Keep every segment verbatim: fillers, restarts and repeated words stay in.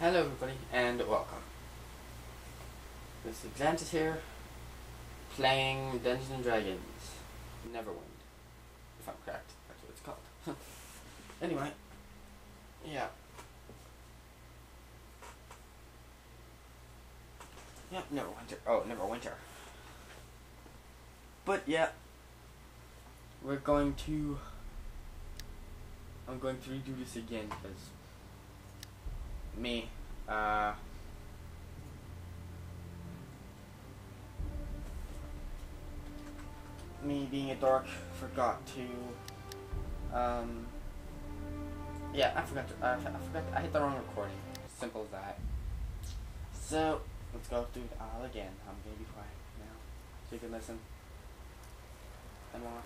Hello everybody, and welcome. Mister Xantis here, playing Dungeons and Dragons, Neverwinter, if I'm correct, that's what it's called. Anyway, yeah. Yeah, Neverwinter, oh, Neverwinter. But yeah, we're going to, I'm going to redo this again, because me, uh, me being a dork, forgot to, um, yeah, I forgot to, I, I forgot, to, I hit the wrong recording, simple as that. So, let's go through it all again. I'm gonna be quiet now, so you can listen and watch.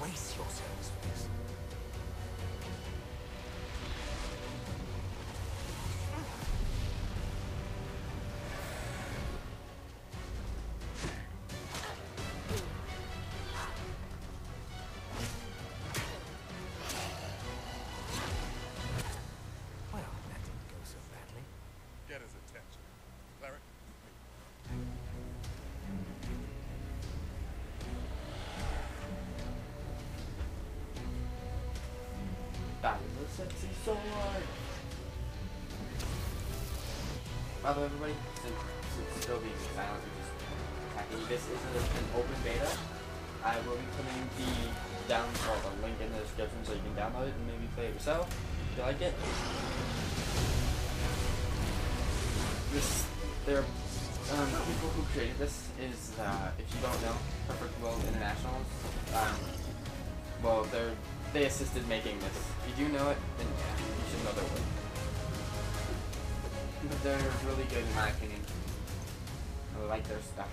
Brace yourselves for this. Well, that didn't go so badly. Get his attention. Cleric. That is a sexy sword! By the way, everybody, since, since still being silent and just attacking, this isn't an open beta. I will be putting the download the link in the description so you can download it and maybe play it yourself if you like it. This, there, um, people who created this is, uh, if you don't know, Perfect World Internationals. Um, well, they're. They assisted making this. If you do know it, then yeah, you should know their work. But they're really good in my opinion. I like their stuff.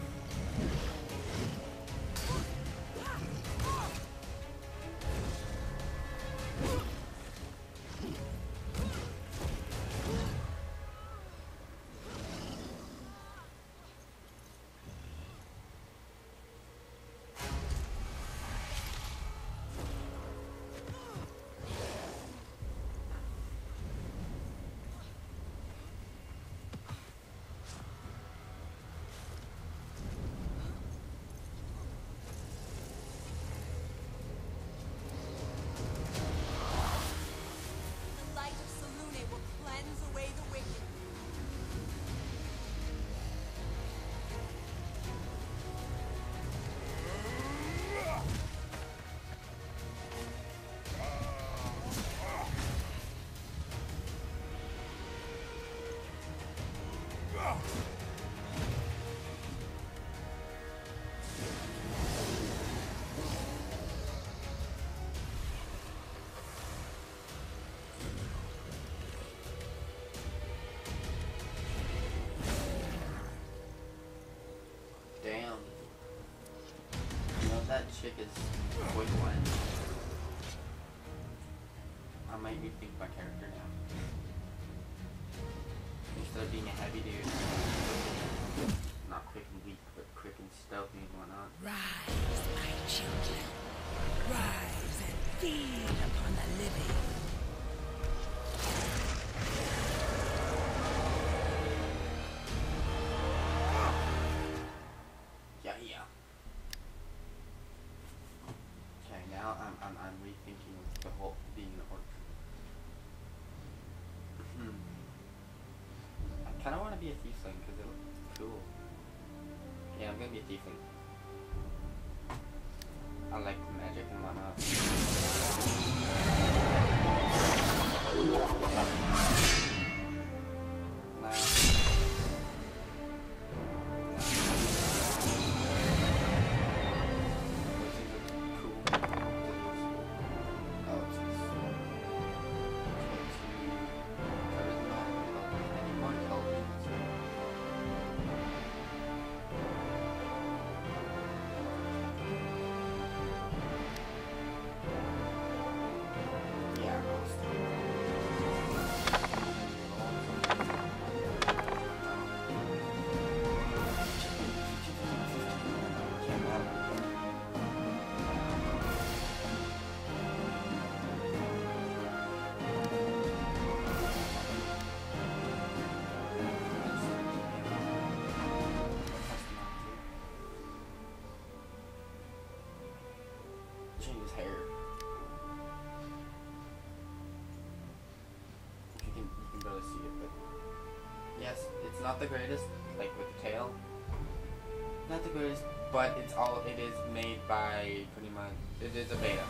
That chick is quick one. I might rethink my character now. Instead of being a heavy dude, not quick and weak, but quick and stealthy and whatnot. Rise, my children. Rise and feed upon the living. I kinda wanna be a thiefling because it looks cool. Yeah, I'm gonna be a thiefling. I like magic and whatnot. Now, change his hair. You can, you can barely see it, but yes, it's not the greatest, like with the tail. Not the greatest, but it's all it is made by pretty much. It is a beta.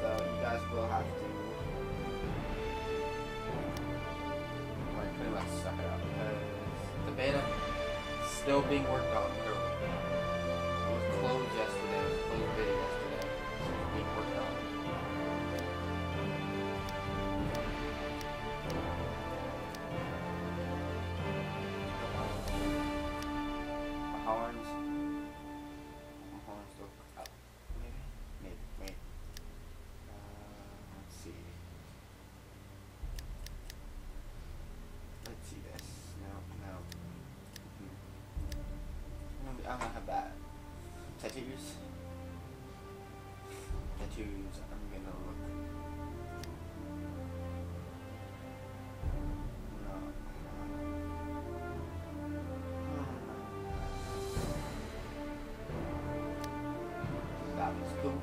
So you guys will have to like pretty much suck it up because the beta is still being worked on literally. It was closed yesterday, it was closed beta yesterday. So it's being worked on. I don't have that. Tattoos. Tattoos. I'm gonna look. No. No. That was cool.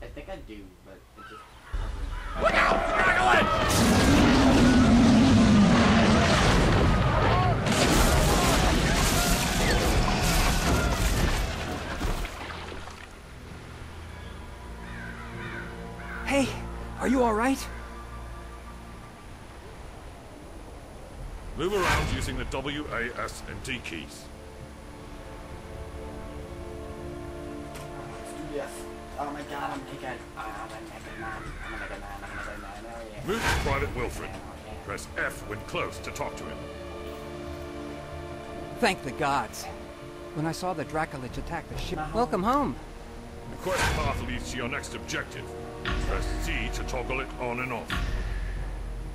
I think I do, but it just... Look out, Dracolich! Hey, are you alright? Move around using the W, A, S, and D keys. Yes. Oh my god, I'm naked. Oh, I'm a naked man. I'm a naked man. I'm a naked man. Oh, yeah. Move to Private Wilfred. Press F when close to talk to him. Thank the gods. When I saw the Dracolich attack the ship... Welcome home. The quest path leads to your next objective. Press Z to toggle it on and off.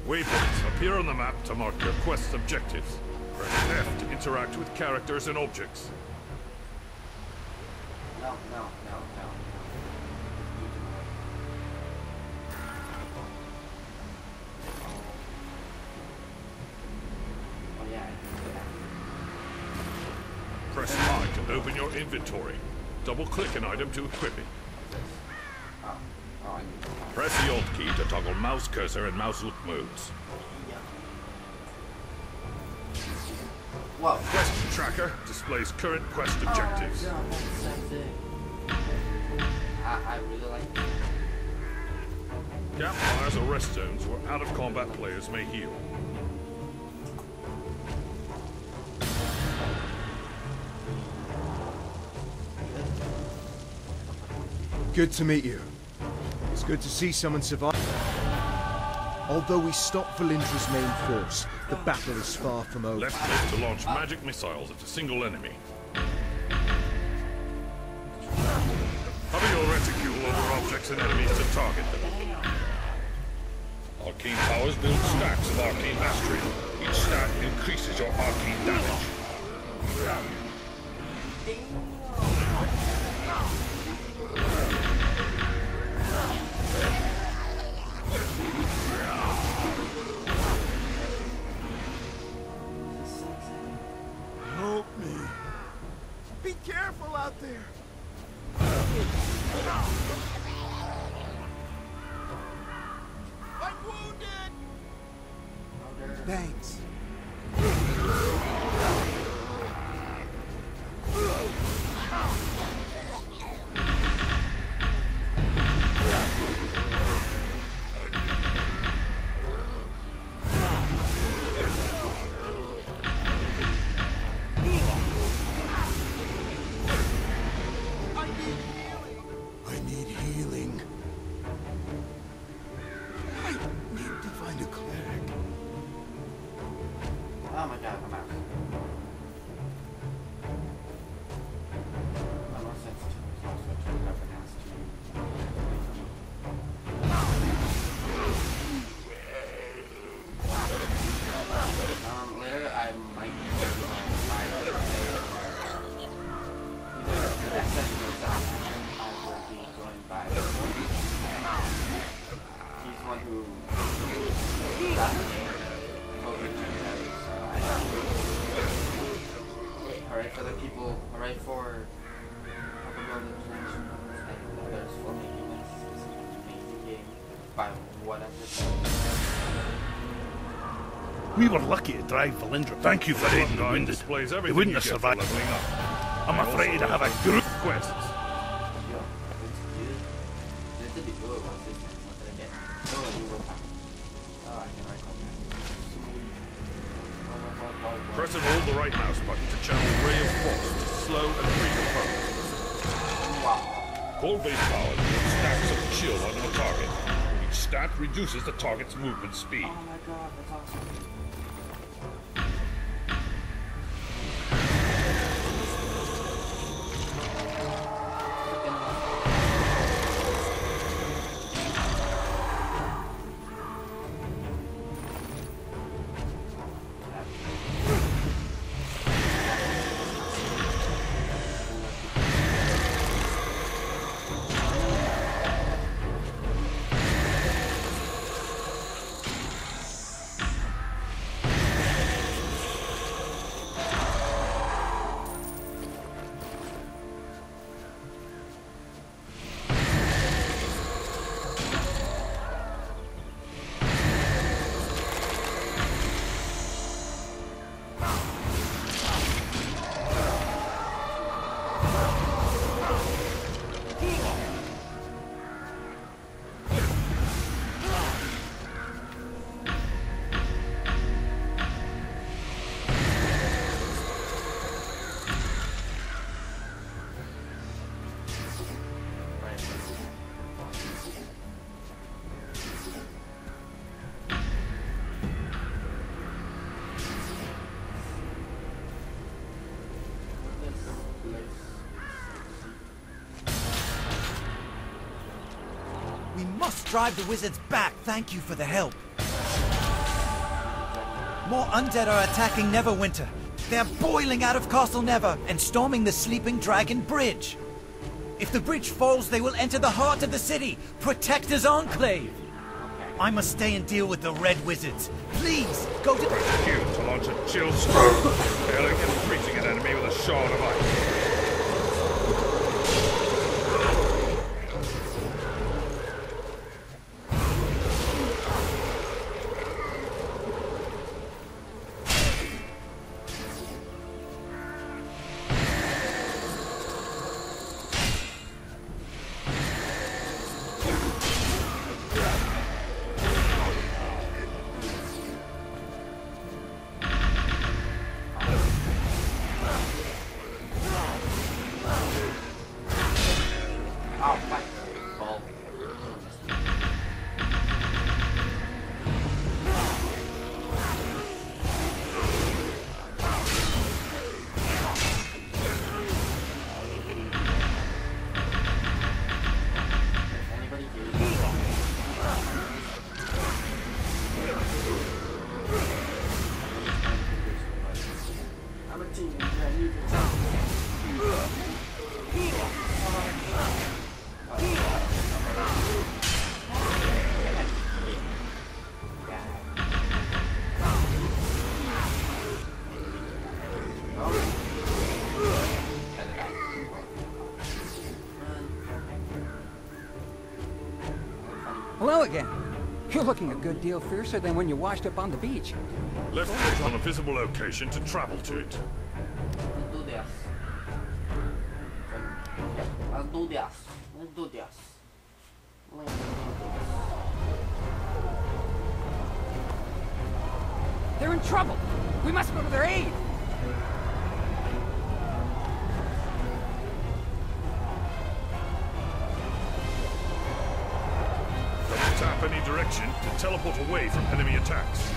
Waypoints appear on the map to mark your quest's objectives. Press F to interact with characters and objects. No, no, no, no. Press I to open your inventory. Double-click an item to equip it. Press the Alt key to toggle mouse cursor and mouse look modes. Whoa. Quest tracker displays current quest objectives. Oh, no, I, I really like that. Campfires are rest zones where out-of-combat players may heal. Good to meet you. It's good to see someone survive. Although we stopped Valindra's main force, the battle is far from over. Left click to launch magic missiles at a single enemy. Hover your reticule over objects and enemies to target them. Arcane powers build stacks of arcane mastery. Each stack increases your arcane damage. Help me. Be careful out there. I'm wounded. Thanks. We were lucky to drive Valindra. Thank you for aiding the wounded. They wouldn't have survived. I'm afraid I have a group of quests. Press and hold the right mouse button to channel ray of force to slow and weaken foes. Wow. Hold base power to put stacks of chill on the target. Each stat reduces the target's movement speed. Oh my god, that's awesome. Drive the wizards back. Thank you for the help. More undead are attacking Neverwinter. They're boiling out of Castle Never and storming the Sleeping Dragon Bridge. If the bridge falls, they will enter the heart of the city, Protector's Enclave. I must stay and deal with the Red Wizards. Please, go to... Press Q to launch a chill stroke. Failing and freezing an enemy with a shard of ice. Team, I need your help. Hello again. You're looking a good deal fiercer than when you washed up on the beach. Left click on a visible location to travel to it. We'll do this. I'll do this. We'll do this. We'll do this. They're in trouble. We must go to their aid. Tap any direction to teleport away from enemy attacks.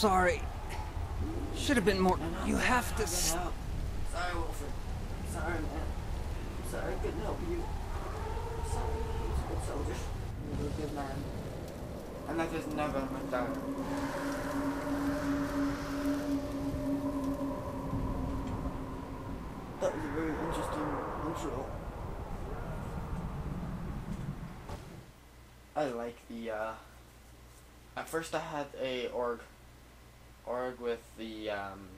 sorry. Should have been more. No, no, you have to. Sorry, Wilfred. Sorry, man. I'm sorry, I couldn't help you. I'm sorry, you're a good soldier. You're a good man. And I just never in my diary. That was a very interesting intro. I like the, uh, at first I had a org, org with the, um,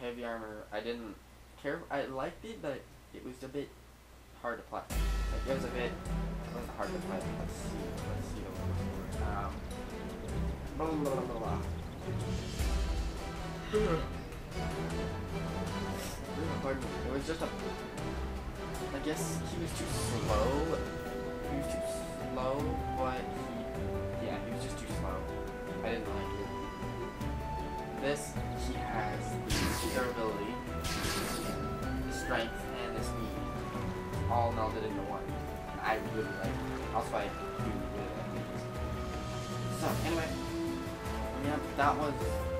heavy armor. I didn't care, I liked it, but it was a bit hard to play. Like, it was a bit, it wasn't hard to play. Let's see, let's see a little um, blah, blah, blah, blah. It was just a, I guess he was too slow, he was too slow. Slow, but he, yeah, he was just too slow. I didn't like it. This, he has the durability, the strength, and the speed, all melded into one. And I really like it. Also, I really, really like it. So, anyway, yeah, that was,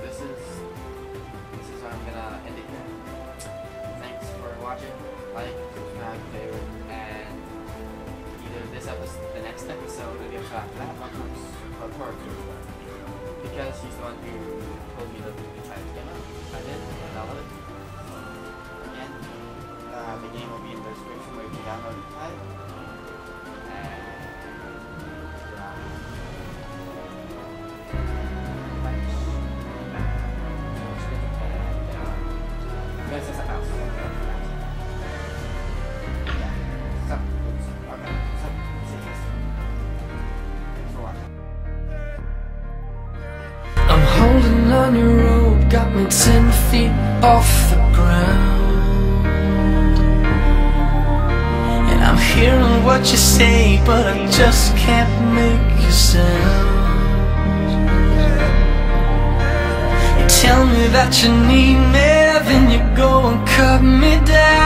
this is, this is where I'm gonna end it here. Thanks for watching, like, subscribe, favorite, and this episode, the next episode of the episode after that one comes of course, because he's the one who told me that we tried to get up. I did, and I love it. Again, uh, the game will be in the description where you can download the title. And this is a house. On your rope, got me ten feet off the ground, and I'm hearing what you say, but I just can't make a sound. You tell me that you need me, then you go and cut me down.